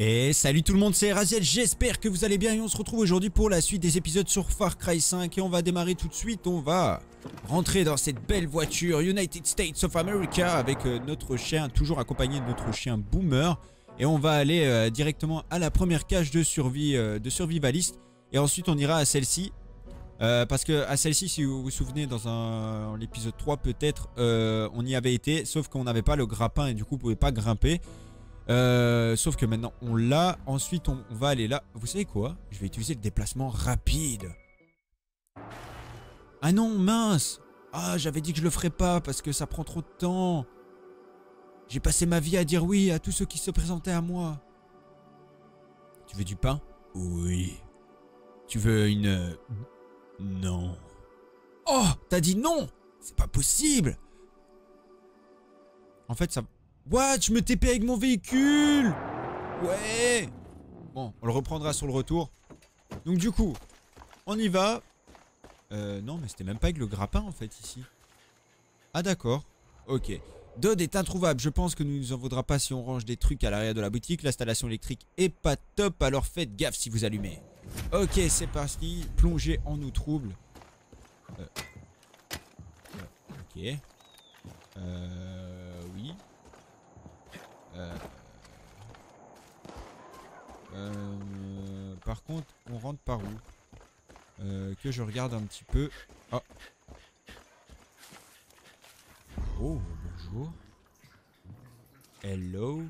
Et salut tout le monde, c'est Heraziel, j'espère que vous allez bien et on se retrouve aujourd'hui pour la suite des épisodes sur Far Cry 5 et on va démarrer tout de suite, on va rentrer dans cette belle voiture United States of America avec notre chien, toujours accompagné de notre chien Boomer, et on va aller directement à la première cage de survie de survivaliste et ensuite on ira à celle-ci. Parce que à celle-ci, si vous vous souvenez, dans l'épisode 3 peut-être, on y avait été, sauf qu'on n'avait pas le grappin et du coup on pouvait pas grimper. Sauf que maintenant on l'a. Ensuite on va aller là. Vous savez quoi? Je vais utiliser le déplacement rapide. Ah non, mince! Ah, j'avais dit que je le ferais pas parce que ça prend trop de temps. J'ai passé ma vie à dire oui à tous ceux qui se présentaient à moi. Tu veux du pain? Oui. Tu veux une... Non. Oh, t'as dit non? C'est pas possible. En fait ça... What? Je me TP avec mon véhicule. Ouais. Bon, on le reprendra sur le retour. Donc du coup, on y va. Non mais c'était même pas avec le grappin en fait ici. Ah d'accord. Ok. Dodd est introuvable. Je pense que nous en vaudra pas si on range des trucs à l'arrière de la boutique. L'installation électrique est pas top, alors faites gaffe si vous allumez. Ok, c'est parti. Plongée en eau trouble. Ok. Oui. Par contre, on rentre par où? Que je regarde un petit peu. Ah. Oh, bonjour. Hello.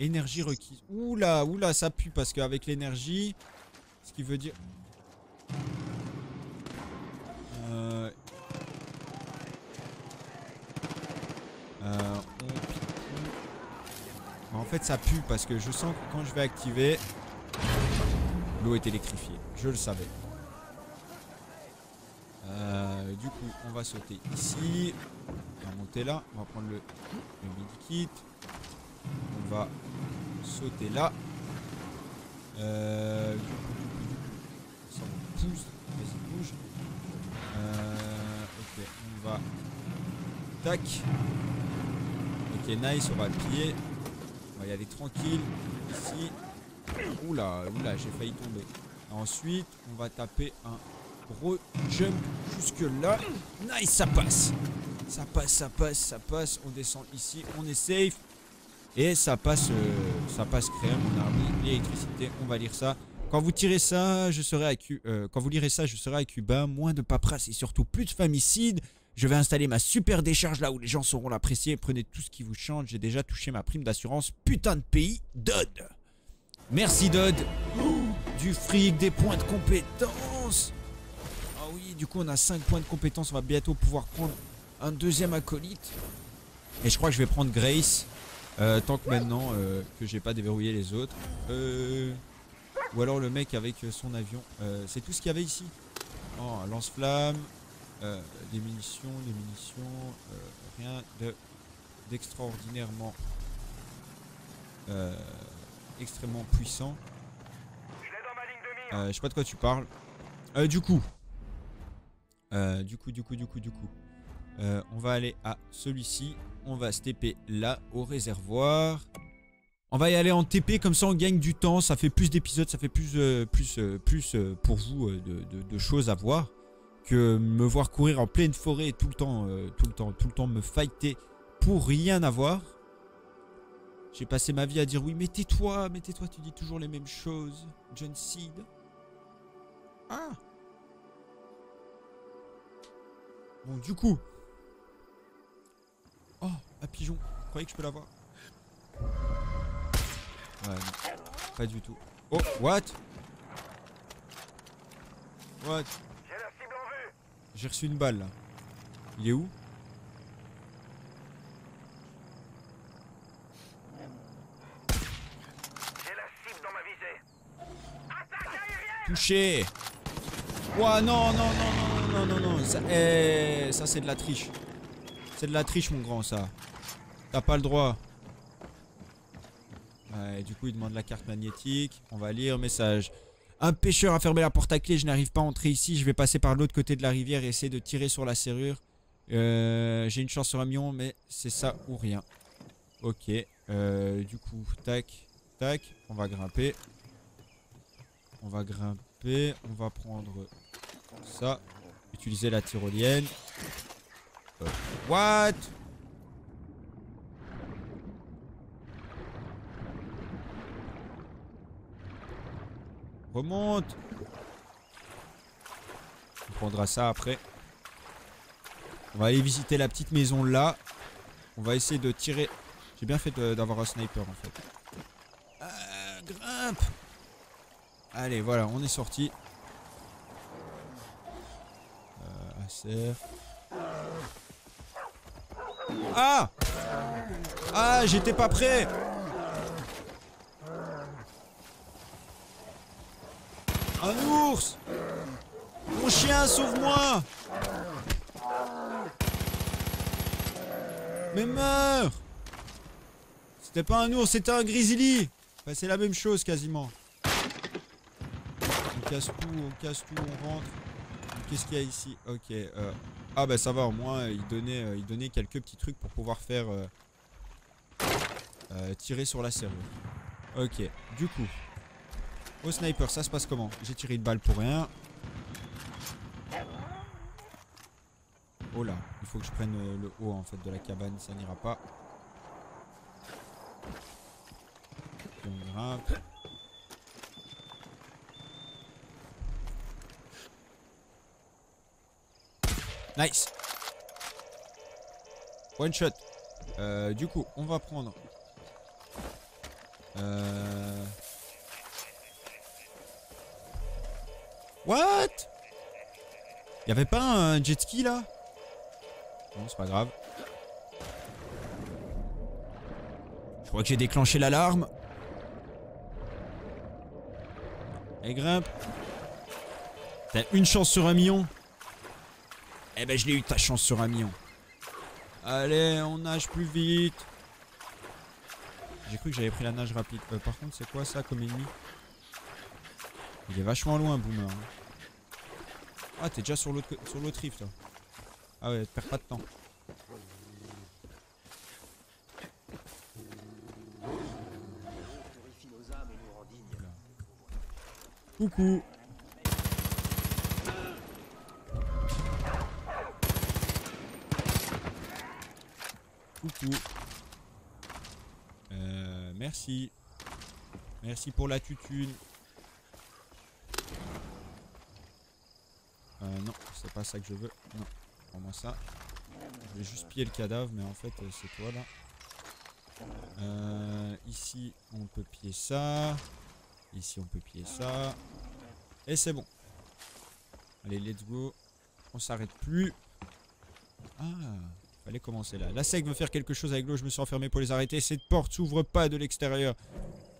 Énergie requise. Oula, oula, ça pue parce qu'avec l'énergie, ce qui veut dire... En fait, ça pue parce que je sens que quand je vais activer, l'eau est électrifiée. Je le savais. Du coup, on va sauter ici. On va monter là. On va prendre le midi-kit. On va sauter là. Ça on pousse. Vas-y, bouge. Ok, on va... Tac. Ok, nice, on va le plier. On va y aller tranquille. Ici. Oula, oula, j'ai failli tomber. Ensuite, on va taper un gros jump jusque là. Nice, ça passe. Ça passe, ça passe, ça passe. On descend ici, on est safe. Et ça passe crème, on a mis l'électricité, on va lire ça. Quand vous tirez ça, je serai à quand vous lirez ça, je serai à Cuba, moins de paperasse et surtout plus de famicide. Je vais installer ma super décharge là où les gens sauront l'apprécier. Prenez tout ce qui vous change, j'ai déjà touché ma prime d'assurance. Putain de pays, Dodd. Merci Dodd. Du fric, des points de compétence. Ah oui, du coup on a 5 points de compétence, on va bientôt pouvoir prendre un deuxième acolyte. Et je crois que je vais prendre Grace. Tant que maintenant que j'ai pas déverrouillé les autres. Ou alors le mec avec son avion. C'est tout ce qu'il y avait ici. Oh, lance-flamme, des munitions, rien d'extraordinairement extrêmement puissant. Je sais pas de quoi tu parles. Du coup. On va aller à celui-ci. On va se TP là au réservoir. On va y aller en TP, comme ça on gagne du temps. Ça fait plus d'épisodes, ça fait plus pour vous de choses à voir. Que me voir courir en pleine forêt et tout le temps me fighter pour rien avoir. J'ai passé ma vie à dire oui, mais tais-toi, tu dis toujours les mêmes choses, John Seed. Ah. Bon, du coup... Oh, un pigeon. Vous croyez que je peux l'avoir? Ouais, non. Pas du tout. Oh, what? What? J'ai reçu une balle, là. Il est où? J'ai la cible dans ma visée. Attaque aérienne! Touché! Ouah, non. Ça, ça c'est de la triche. C'est de la triche mon grand, ça. T'as pas le droit. Ouais, du coup il demande la carte magnétique. On va lire message. Un pêcheur a fermé la porte à clé, je n'arrive pas à entrer ici. Je vais passer par l'autre côté de la rivière et essayer de tirer sur la serrure. J'ai une chance sur un million, mais c'est ça ou rien. Ok, Du coup, tac, tac, on va grimper. On va grimper, on va prendre ça. Utiliser la tyrolienne. What? Remonte. On prendra ça après. On va aller visiter la petite maison là. On va essayer de tirer. J'ai bien fait d'avoir un sniper en fait. Grimpe. Allez voilà, on est sorti. Assez. Ah! Ah, j'étais pas prêt! Un ours! Mon chien, sauve-moi! Mais meurs! C'était pas un ours, c'était un grizzly! Enfin, c'est la même chose quasiment. On casse tout, on rentre. Qu'est-ce qu'il y a ici? Ok. Ah bah ça va, au moins il donnait quelques petits trucs pour pouvoir faire tirer sur la serrure. Ok, du coup au sniper ça se passe comment? J'ai tiré une balle pour rien. Oh là, il faut que je prenne le haut en fait de la cabane, ça n'ira pas. On grimpe. Nice. One shot. Du coup, on va prendre What? Y avait pas un jet ski là? Non, c'est pas grave. Je crois que j'ai déclenché l'alarme. Et grimpe. T'as une chance sur un million. Eh ben je l'ai eu ta chance sur un million. Allez, on nage plus vite. J'ai cru que j'avais pris la nage rapide. Par contre, c'est quoi ça comme ennemi? Il est vachement loin, Boomer. Ah, t'es déjà sur l'autre rift. Ah ouais, perds pas de temps. Coucou. Coucou. Merci. Merci pour la tutune. Non, c'est pas ça que je veux. Non, prends-moi ça. Je vais juste piller le cadavre, mais en fait, c'est toi là. Ici, on peut piller ça. Ici, on peut piller ça. Et c'est bon. Allez, let's go. On s'arrête plus. Ah. Allez, commencer là. La SEC veut faire quelque chose avec l'eau, je me suis enfermé pour les arrêter. Cette porte s'ouvre pas de l'extérieur.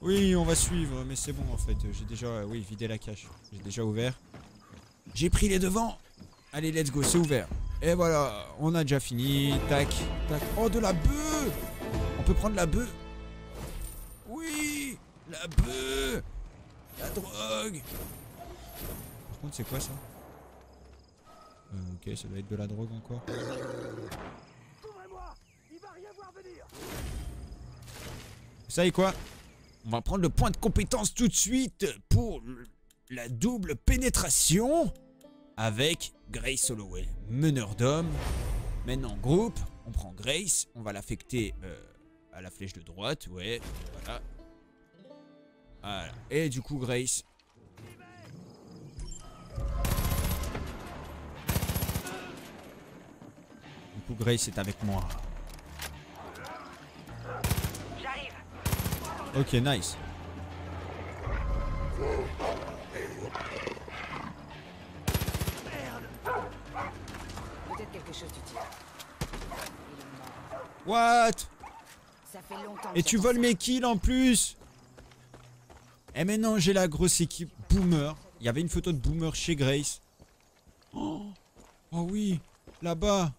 Oui, on va suivre, mais c'est bon en fait. J'ai déjà, oui, vidé la cache. J'ai déjà ouvert. J'ai pris les devants. Allez, let's go, c'est ouvert. Et voilà, on a déjà fini. Tac, tac. Oh, de la bœuf. On peut prendre la bœuf. Oui, la bœuf. La drogue. Par contre, c'est quoi ça? Ok, ça doit être de la drogue encore. Vous savez quoi? On va prendre le point de compétence tout de suite pour la double pénétration avec Grace Holloway. Meneur d'hommes. Maintenant groupe, on prend Grace, on va l'affecter à la flèche de droite, ouais, voilà. Voilà. Et du coup Grace. Du coup Grace est avec moi. Ok, nice. Peut-être quelque chose du tir. What? Ça fait longtemps. Et tu voles mes kills en plus. Et maintenant j'ai la grosse équipe Boomer. Il y avait une photo de Boomer chez Grace. Oh, oh oui, là-bas.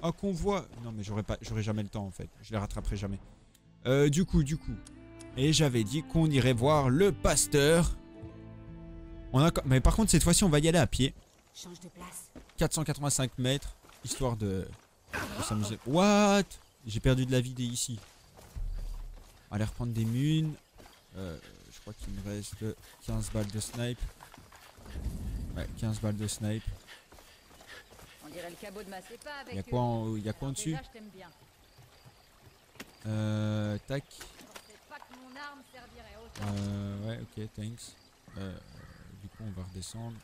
Un convoi. Non mais j'aurais jamais le temps en fait. Je les rattraperai jamais. Du coup. Et j'avais dit qu'on irait voir le pasteur. On a... Mais par contre, cette fois-ci, on va y aller à pied. Change de place. 485 mètres, histoire de s'amuser. What? J'ai perdu de la vie dès ici. On va aller reprendre des munes. Je crois qu'il me reste 15 balles de snipe. Ouais, 15 balles de snipe. Il y a quoi en, dessus? Tac. Ouais, ok, thanks. Du coup, on va redescendre.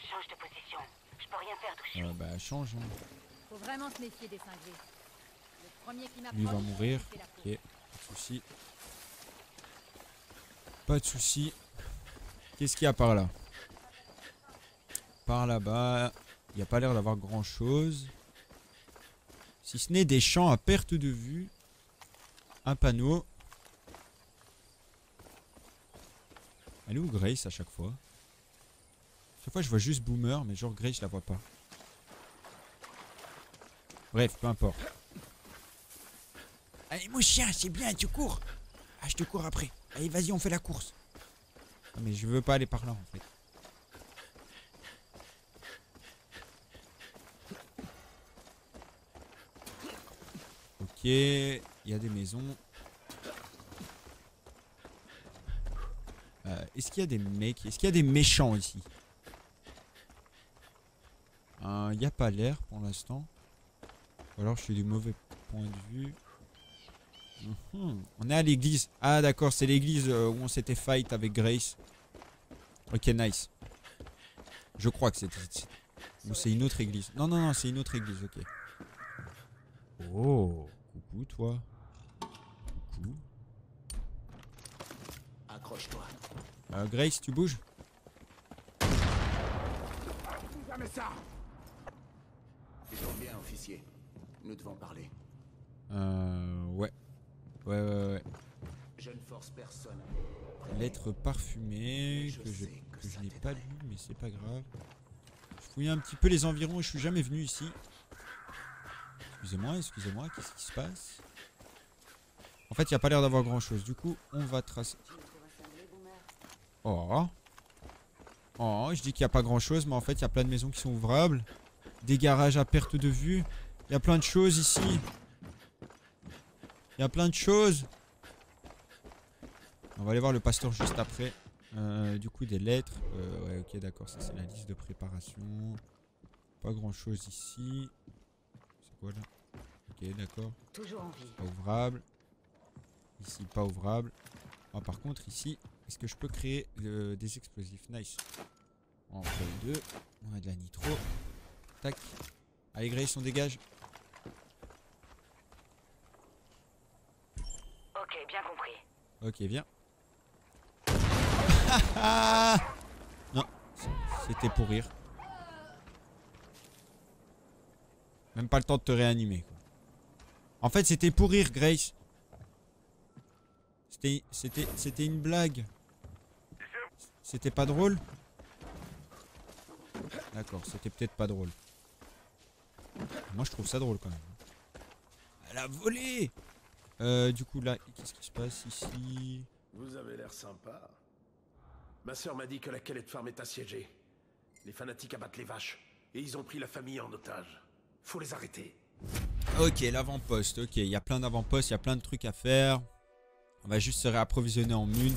Change de position. Je peux rien faire tout de suite. Bah, change. Hein. Faut vraiment se méfier des cinglés. Le premier qui m'approche, lui va mourir. Ok, pas de soucis. Pas de soucis. Qu'est-ce qu'il y a par là? Par là-bas, il n'y a pas l'air d'avoir grand-chose. Si ce n'est des champs à perte de vue. Un panneau. Elle est où Grace à chaque fois? Chaque fois je vois juste Boomer, mais genre Grace je la vois pas. Bref, peu importe. Allez mon chien, c'est bien, tu cours. Ah, je te cours après. Allez, vas-y, on fait la course. Non, mais je veux pas aller par là en fait. Ok, il y a des maisons. Est-ce qu'il y a des mecs? Est-ce qu'il y a des méchants ici? Il n'y a pas l'air pour l'instant. Ou alors je suis du mauvais point de vue. On est à l'église. Ah d'accord, c'est l'église où on s'était fight avec Grace. Ok, nice. Je crois que c'était ici. Ou c'est une autre église. Non, non, non, c'est une autre église, ok. Oh, coucou toi. Coucou. Accroche-toi. Grace, tu bouges? Jamais ça. J'en viens, officier. Nous devons parler. Ouais. Ouais. Je ne force personne. Lettre parfumée que je n'ai pas lue, mais c'est pas grave. Je fouille un petit peu les environs et je suis jamais venu ici. Excusez-moi, excusez-moi, qu'est-ce qui se passe? En fait, il n'y a pas l'air d'avoir grand-chose. Du coup, on va tracer. Oh. Oh, je dis qu'il n'y a pas grand-chose, mais en fait, il y a plein de maisons qui sont ouvrables. Des garages à perte de vue. Il y a plein de choses ici. Il y a plein de choses. On va aller voir le pasteur juste après. Du coup, des lettres. Ouais, ok, d'accord, ça c'est la liste de préparation. Pas grand-chose ici. Voilà. Ok, d'accord. Pas ouvrable. Ici, pas ouvrable. Ah, par contre, ici, est-ce que je peux créer des explosifs? Nice. On en prend deux. On a de la nitro. Tac. Allez, Grace, on dégage. Ok, bien compris. Ok, viens. Non, c'était pour rire. Même pas le temps de te réanimer, quoi. En fait, c'était pour rire, Grace. C'était une blague. C'était pas drôle? D'accord, c'était peut-être pas drôle. Moi, je trouve ça drôle, quand même. Elle a volé! Du coup, là, qu'est-ce qui se passe ici? Vous avez l'air sympa. Ma sœur m'a dit que la Kellet Farm est assiégée. Les fanatiques abattent les vaches. Et ils ont pris la famille en otage. Faut les arrêter. Ok, l'avant-poste. Ok, il y a plein d'avant-postes, il y a plein de trucs à faire. On va juste se réapprovisionner en munes.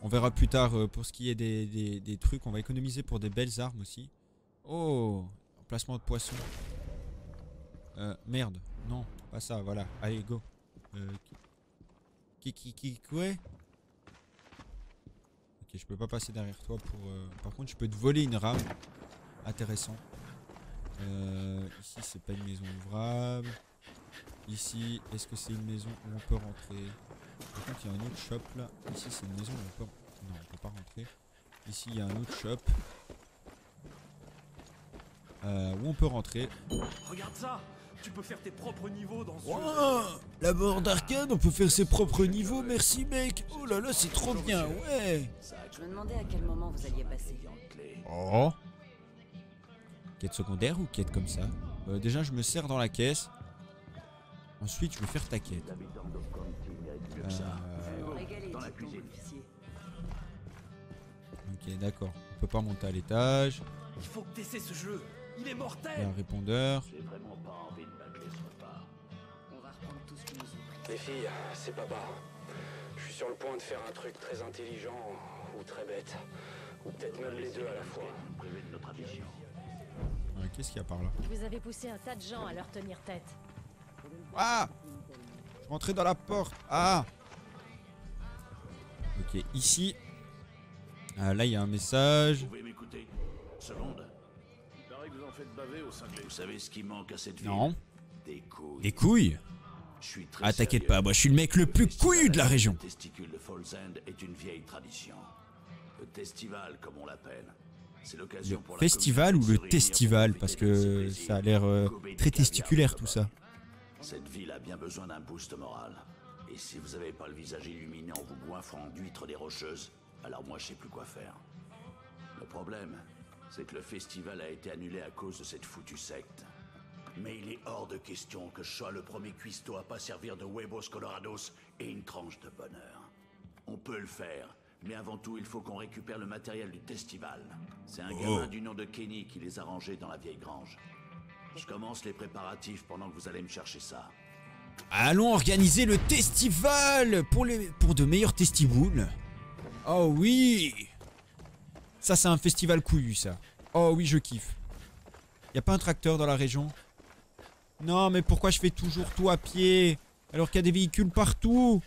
On verra plus tard pour ce qui est des trucs. On va économiser pour des belles armes aussi. Oh, emplacement de poisson. Merde, non, pas ça, voilà. Allez, go. Quoi? Ok, je peux pas passer derrière toi pour... Par contre, je peux te voler une rame. Intéressant. Ici c'est pas une maison ouvrable. Ici, est-ce que c'est une maison où on peut rentrer? Par contre il y a un autre shop là. Ici c'est une maison où on peut... Non, on peut pas rentrer. Ici il y a un autre shop où on peut rentrer. Regarde ça. Tu peux faire tes propres niveaux dans ce... Wow, la borne d'arcade, on peut faire ses propres niveaux, merci mec. Oh là là, c'est trop bien, ouais. Je me demandais à quel moment vous alliez passer. Oh. Quête secondaire ou quête comme ça? Déjà, je me sers dans la caisse. Ensuite, je vais faire ta quête. Ok, d'accord. On peut pas monter à l'étage. Il faut que t'essaies ce jeu. Il est mortel. Un répondeur. J'ai vraiment pas envie de bâcler ce repas. On va Les filles, c'est papa. Je suis sur le point de faire un truc très intelligent ou très bête. Ou peut-être même les deux à la fois. Ouais, qu'est-ce qu'il y a par là? Vous avez poussé un tas de gens à leur tenir tête. Ah! Je rentrais dans la porte. Ah! Ok, ici. Là, il y a un message. Vous pouvez m'écouter? Seconde. Il paraît que vous en faites baver au sein de... Vous savez ce qui manque à cette ville? Non. Des couilles. Des couilles? Ah, t'inquiète pas, moi je suis le mec le plus couillu de la région. Le testicule de Falls End est une vieille tradition. Le festival, comme on l'appelle. C'est l'occasion pour la festival ou le testival, parce que ça a l'air très testiculaire tout ça. Cette ville a bien besoin d'un boost moral. Et si vous avez pas le visage illuminé en vous goinfrant d'huîtres des rocheuses, alors moi je sais plus quoi faire. Le problème, c'est que le festival a été annulé à cause de cette foutue secte. Mais il est hors de question que je sois le premier cuistot à pas servir de huevos colorados et une tranche de bonheur. On peut le faire, mais avant tout, il faut qu'on récupère le matériel du festival. C'est un gamin du nom de Kenny qui les a rangés dans la vieille grange. Je commence les préparatifs pendant que vous allez me chercher ça. Allons organiser le festival pour de meilleurs testiboules. Oh oui! Ça, c'est un festival couillu, ça. Oh oui, je kiffe. Y a pas un tracteur dans la région? Non, mais pourquoi je fais toujours tout à pied alors qu'il y a des véhicules partout?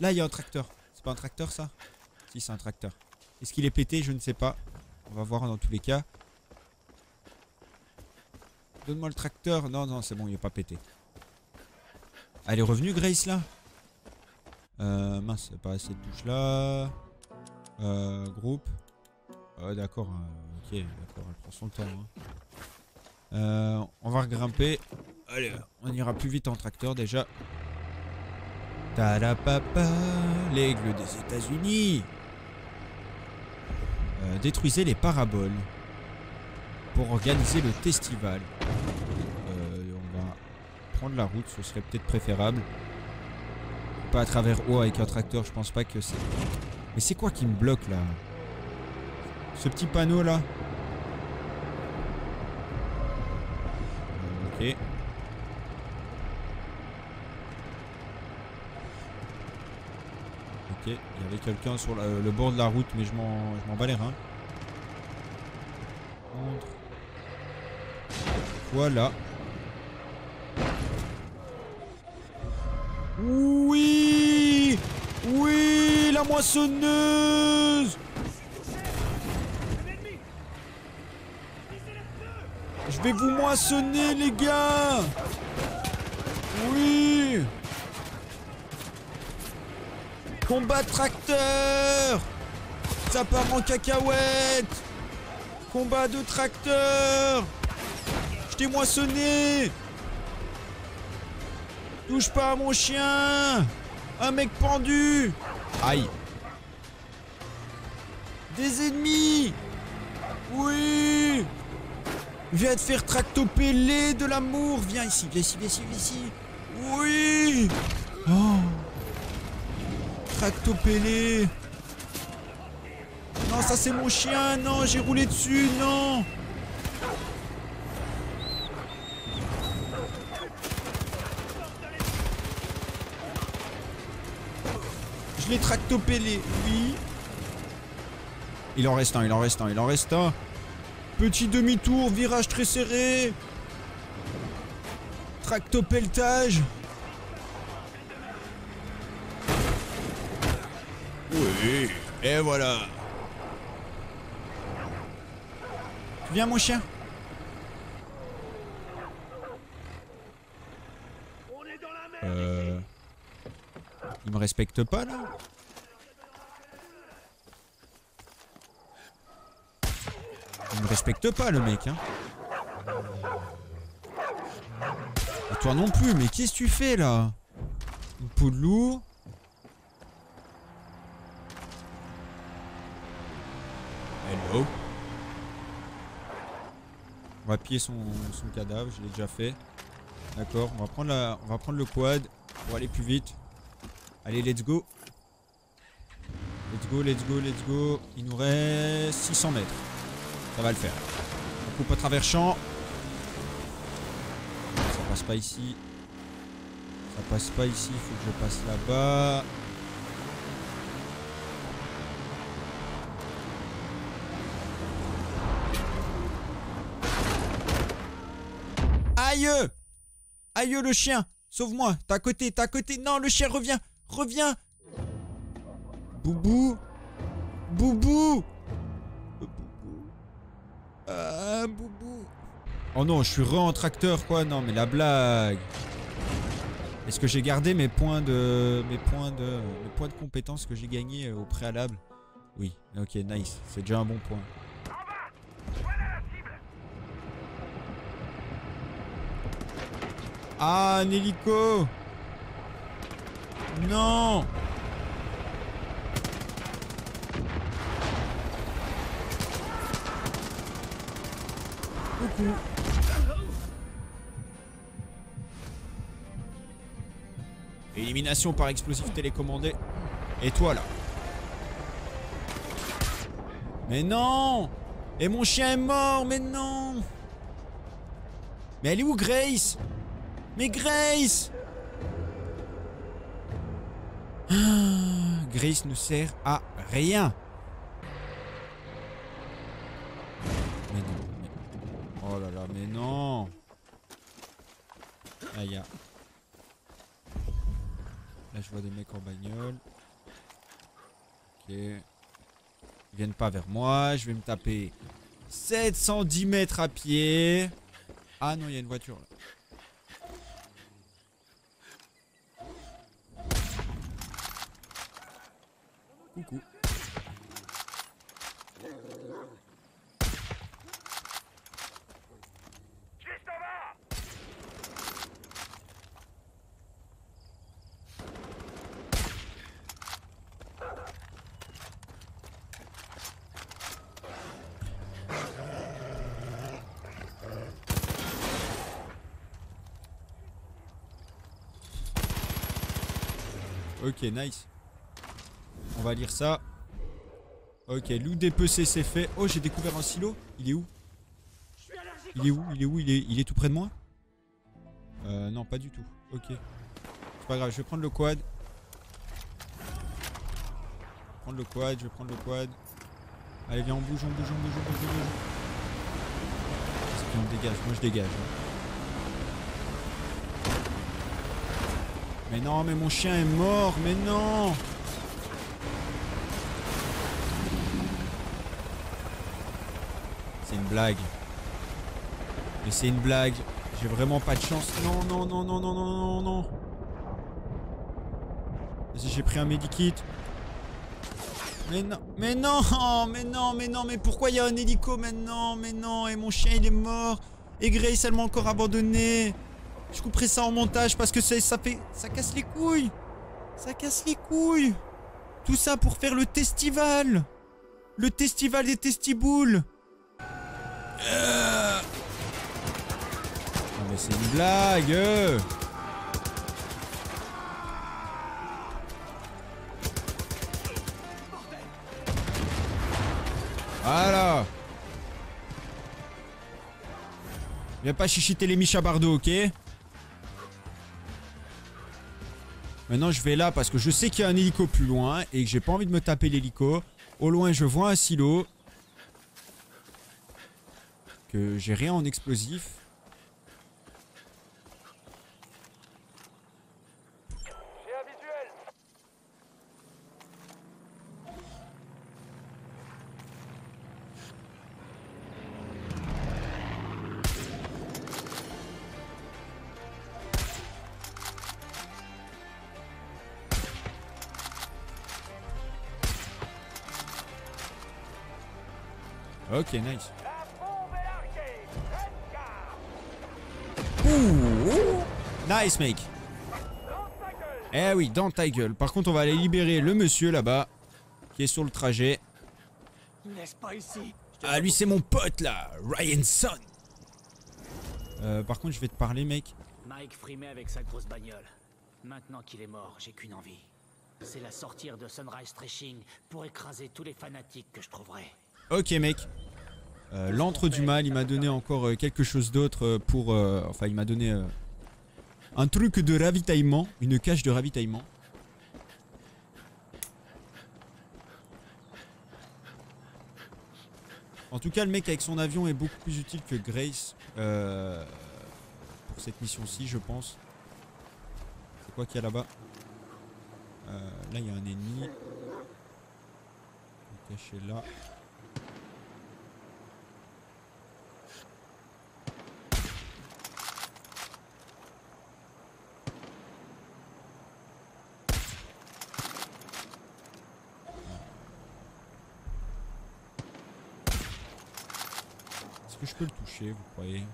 Là, il y a un tracteur. C'est pas un tracteur, ça? Si, c'est un tracteur. Est-ce qu'il est pété? Je ne sais pas. On va voir dans tous les cas. Donne-moi le tracteur. Non, non, c'est bon, il est pas pété. Elle est revenue, Grace, là? Mince, c'est pas assez de touches, là. Groupe. D'accord. Ok, d'accord, elle prend son temps, hein. On va regrimper. Allez, on ira plus vite en tracteur déjà. Talapapa, l'aigle des États-Unis. Détruisez les paraboles pour organiser le festival. On va prendre la route, ce serait peut-être préférable. Pas à travers eau avec un tracteur, je pense pas que c'est... Mais c'est quoi qui me bloque là? Ce petit panneau là? Ok. Ok, il y avait quelqu'un sur le bord de la route, mais je m'en bats les reins. Voilà. Oui! Oui! La moissonneuse! Je vais vous moissonner, les gars! Oui! Combat tracteur! Ça part en cacahuète! Combat de tracteur! Je t'ai moissonné! Touche pas à mon chien! Un mec pendu! Aïe! Des ennemis! Oui! Viens te faire tractopeller de l'amour. Viens ici, viens ici, viens ici, viens ici. Oui. Oh. Tractopeller. Non, ça c'est mon chien. Non, j'ai roulé dessus. Non. Je l'ai tractopellé. Oui. Il en reste un, il en reste un, il en reste un. Petit demi-tour, virage très serré. Tractopelletage. Oui, et voilà. Viens mon chien. Il me respecte pas là? Il me respecte pas le mec hein. Et toi non plus, mais qu'est-ce que tu fais là? Une peau de loup. Hello. On va piller son cadavre, je l'ai déjà fait. D'accord, on va prendre le quad pour aller plus vite. Allez, let's go. Let's go, let's go, let's go. Il nous reste 600 mètres. Ça va le faire. On coupe à travers champ. Ça passe pas ici. Ça passe pas ici, il faut que je passe là-bas. Aïe! Aïe le chien! Sauve-moi! T'es à côté, t'es à côté! Non, le chien, reviens! Reviens! Boubou! Boubou! Boubou! Oh non, je suis en tracteur quoi! Non, mais la blague! Est-ce que j'ai gardé mes points de. Mes points de compétences que j'ai gagnés au préalable? Oui, ok, nice, c'est déjà un bon point. Ah, un hélico! Non! Coucou! Élimination par explosif télécommandé. Et toi là? Mais non! Et mon chien est mort! Mais non! Mais elle est où Grace? Mais Grace! Ah, Grace ne sert à rien. Mais non. Mais... Oh là là, mais non. Aïe. Là, je vois des mecs en bagnole. Ok. Ils viennent pas vers moi. Je vais me taper 710 mètres à pied. Ah non, il y a une voiture là. Coucou. Juste en bas. Ok, nice. On va lire ça. Ok, loup dépecé, c'est fait. Oh, j'ai découvert un silo. Il est où? Il est où? Il est où? Il est tout près de moi? Non, pas du tout. Ok. C'est pas grave, je vais prendre le quad. Je vais prendre le quad. Allez, viens, on bouge. Est-ce qu'on dégage? Moi, je dégage. Mais non, mais mon chien est mort. Mais non! Une blague, mais c'est une blague. J'ai vraiment pas de chance. Non. Vas-y, j'ai pris un medikit. Mais non. Mais pourquoi il y a un hélico maintenant? Mais non. Et mon chien il est mort. Et Grace elle m'a encore abandonné. Je couperai ça en montage parce que ça casse les couilles. Tout ça pour faire le festival. Le festival des testiboules. Non mais c'est une blague. Voilà. Viens pas chichiter les miches à bardeaux, ok? Maintenant je vais là parce que je sais qu'il y a un hélico plus loin et que j'ai pas envie de me taper l'hélico. Au loin je vois un silo. J'ai rien en explosif. J'ai un visuel. Ok, nice. Nice mec. Eh oui, dans ta gueule. Par contre on va aller libérer le monsieur là-bas qui est sur le trajet. Ah lui c'est mon pote là, Ryanson. Par contre je vais te parler mec. Mike frimait avec sa grosse bagnole. Maintenant qu'il est mort, j'ai qu'une envie. C'est la sortir de Sunrise Stretching pour écraser tous les fanatiques que je trouverai. Ok mec. L'antre du mal, il m'a donné encore quelque chose d'autre pour... Enfin il m'a donné... Un truc de ravitaillement, une cache de ravitaillement. En tout cas, le mec avec son avion est beaucoup plus utile que Grace pour cette mission-ci, je pense. C'est quoi qu'il y a là-bas? Là, il y a un ennemi. Caché là. Est-ce que je peux le toucher, vous croyez?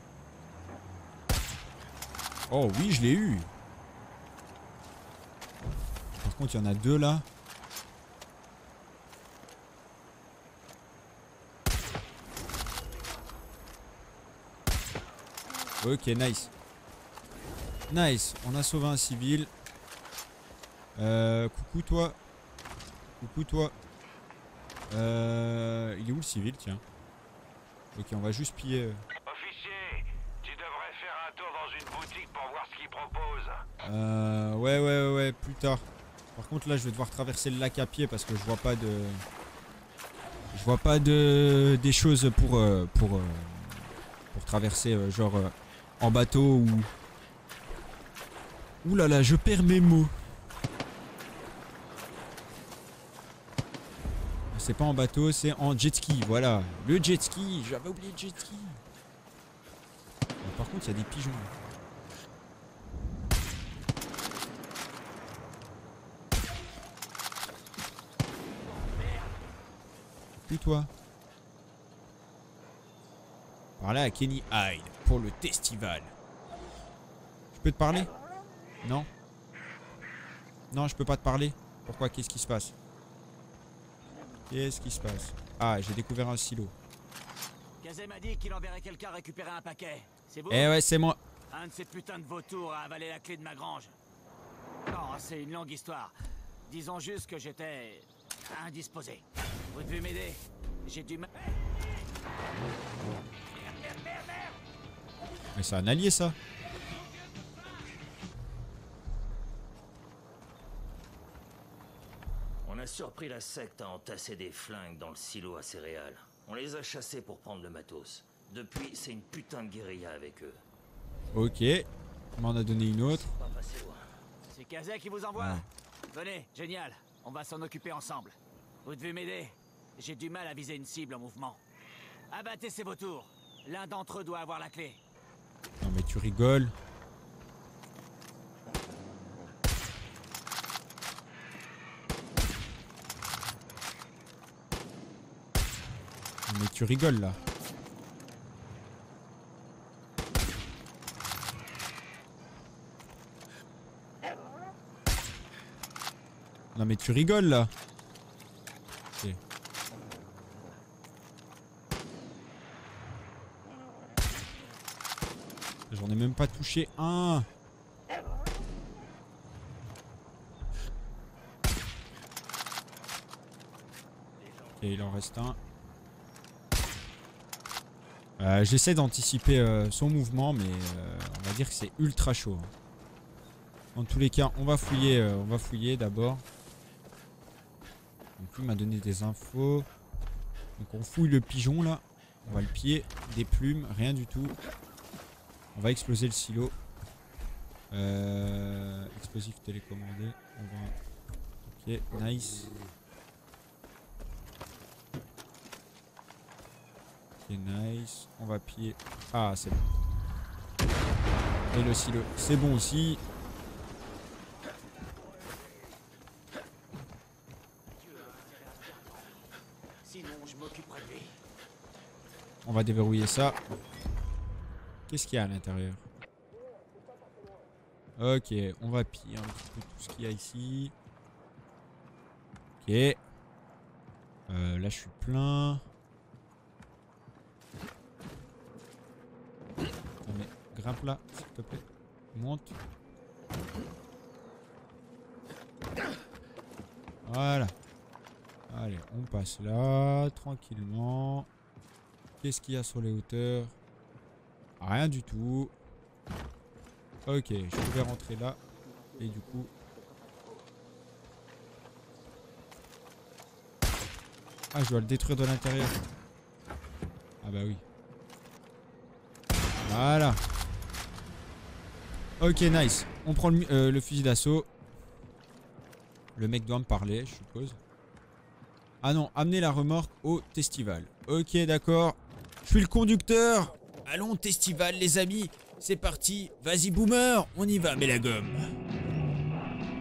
Oh oui, je l'ai eu. Par contre, il y en a deux là. Ok, nice. Nice, on a sauvé un civil. Coucou toi. Coucou toi. Il est où le civil, tiens? Ok, on va juste piller. Officier, tu devrais faire un tour dans une boutique pour voir ce qu'ils proposent. Ouais, plus tard. Par contre, là, je vais devoir traverser le lac à pied parce que je vois pas de... Je vois pas de... des choses pour traverser, genre... en bateau ou... Ouh là là, je perds mes mots. C'est pas en bateau, c'est en jet ski, voilà. Le jet ski, j'avais oublié le jet ski. Par contre, il y a des pigeons. Plus toi. Par là à Kenny Hyde. Pour le festival. Je peux te parler? Non. Non, je peux pas te parler. Pourquoi? Qu'est-ce qui se passe? Qu'est-ce qui se passe? Ah, j'ai découvert un silo. Kazem a dit qu'il enverrait quelqu'un récupérer un paquet. C'est vous? Eh ouais, c'est moi. Un de ces putains de vautours a avalé la clé de ma grange. Non, c'est une longue histoire. Disons juste que j'étais indisposé. Vous devez m'aider. J'ai du mal. Mais c'est un allié, ça. On a surpris la secte à entasser des flingues dans le silo à céréales. On les a chassés pour prendre le matos. Depuis, c'est une putain de guérilla avec eux. Ok. On m'en a donné une autre. C'est Kazé qui vous envoie. Venez, génial. On va s'en occuper ensemble. Vous devez m'aider. J'ai du mal à viser une cible en mouvement. Abattez ces vautours. L'un d'entre eux doit avoir la clé. Non mais tu rigoles. Mais tu rigoles là. Non mais tu rigoles là. Okay. J'en ai même pas touché un. Et il en reste un. J'essaie d'anticiper son mouvement, mais on va dire que c'est ultra chaud. En tous les cas, on va fouiller d'abord. Donc lui m'a donné des infos. Donc on fouille le pigeon là. On va le piller, des plumes, rien du tout. On va exploser le silo. Explosif télécommandé. On va... Ok, nice. Nice, on va piller. Ah, c'est bon. Et le silo, c'est bon aussi. On va déverrouiller ça. Qu'est-ce qu'il y a à l'intérieur? Ok, on va piller un petit peu tout ce qu'il y a ici. Ok. Là, je suis plein. Grimpe là, s'il te plaît. Monte. Voilà. Allez, on passe là, tranquillement. Qu'est-ce qu'il y a sur les hauteurs? Rien du tout. Ok, je pouvais rentrer là. Et du coup... Ah, je dois le détruire de l'intérieur. Ah bah oui. Voilà. Ok, nice. On prend le fusil d'assaut. Le mec doit me parler, je suppose. Ah non, amener la remorque au festival. Ok, d'accord. Je suis le conducteur. Allons au festival, les amis. C'est parti. Vas-y, Boomer. On y va, mets la gomme.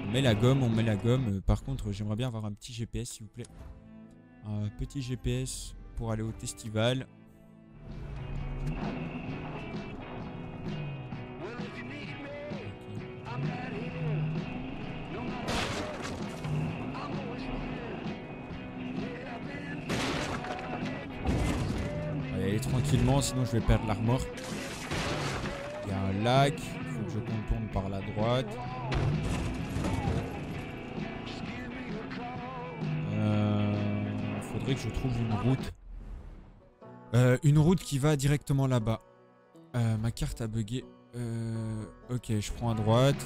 On met la gomme, on met la gomme. Par contre, j'aimerais bien avoir un petit GPS, s'il vous plaît. Un petit GPS pour aller au festival. Tranquillement, sinon je vais perdre la remorque. Il y a un lac, il faut que je contourne par la droite. Faudrait que je trouve une route qui va directement là-bas. Ma carte a bugué. Ok, je prends à droite.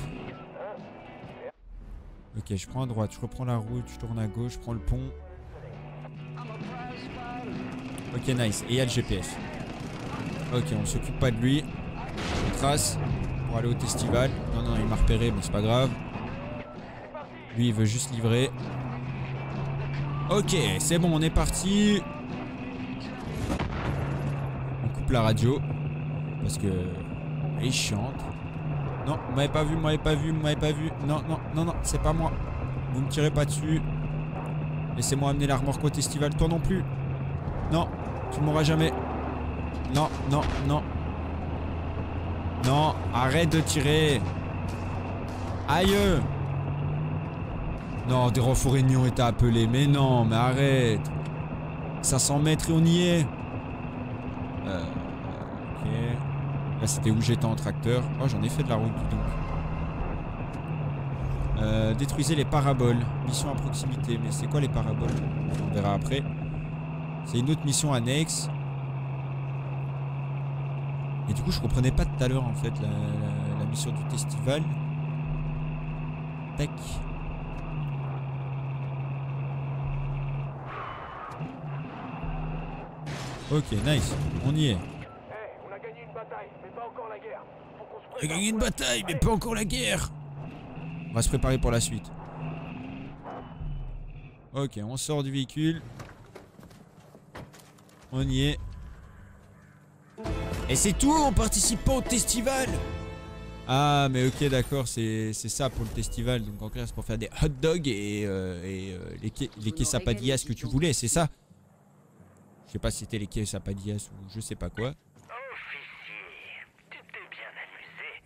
Ok, je prends à droite, je reprends la route, je tourne à gauche, je prends le pont. Ok, nice. Et il y a le GPS. Ok, on s'occupe pas de lui. On trace pour aller au festival. Non, non, il m'a repéré, mais c'est pas grave. Lui, il veut juste livrer. Ok, c'est bon, on est parti. On coupe la radio. Parce que... il chante. Non, vous m'avez pas vu, vous m'avez pas vu, vous m'avez pas vu. Non, non, non, non, c'est pas moi. Vous me tirez pas dessus. Laissez-moi amener la remorque au festival, toi non plus. Non, tu m'auras jamais. Non, non, non. Non, arrête de tirer. Aïe. Non, des renforts ennemis ont été appelés. Mais non, mais arrête. 500 mètres et on y est. Ok. Là, c'était où j'étais en tracteur. Oh, j'en ai fait de la route, donc. Détruisez les paraboles. Mission à proximité. Mais c'est quoi les paraboles? On verra après. C'est une autre mission annexe. Et du coup, je comprenais pas tout à l'heure en fait la mission du festival. Tac. Ok, nice. On y est. On a gagné une bataille, mais pas encore la guerre. On a gagné une bataille, mais pas encore la guerre. On va se préparer pour la suite. Ok, on sort du véhicule. On y est. Et c'est tout en participant au festival. Ah mais ok, d'accord, c'est ça pour le festival. Donc en clair c'est pour faire des hot dogs et les quesapadillas que tu voulais, c'est ça. Je sais pas si c'était les quesapadillas ou je sais pas quoi. Officier, tu t'es bien amusé.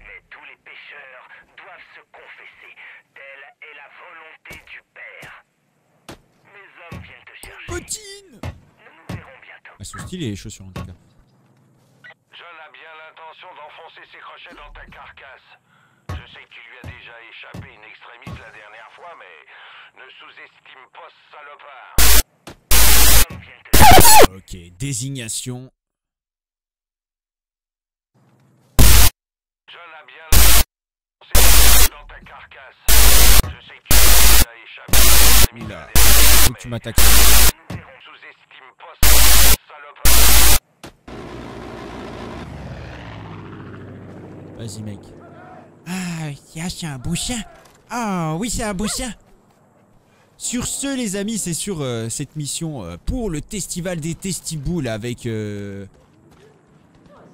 Mais tous les pêcheurs doivent se confesser. Telle est la volonté du père. Mes hommes viennent te chercher. Potine. Elles sont stylées les chaussures en tout cas. John a bien l'intention d'enfoncer ses crochets dans ta carcasse. Je sais que tu lui as déjà échappé in extremis la dernière fois, mais ne sous-estime pas ce salopard. Ok, désignation. John a bien l'intention d'enfoncer ses crochets dans ta carcasse. Je sais que tu lui as déjà échappé in extremis la dernière fois. Faut que tu m'attaques. Vas-y mec. Ah, c'est un beau chien. Ah oui, c'est un beau chien. Sur ce les amis, c'est sur cette mission pour le festival des testiboules avec...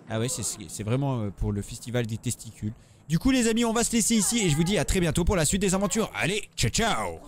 Ah ouais, c'est vraiment pour le festival des testicules. Du coup les amis, on va se laisser ici et je vous dis à très bientôt pour la suite des aventures. Allez, ciao ciao.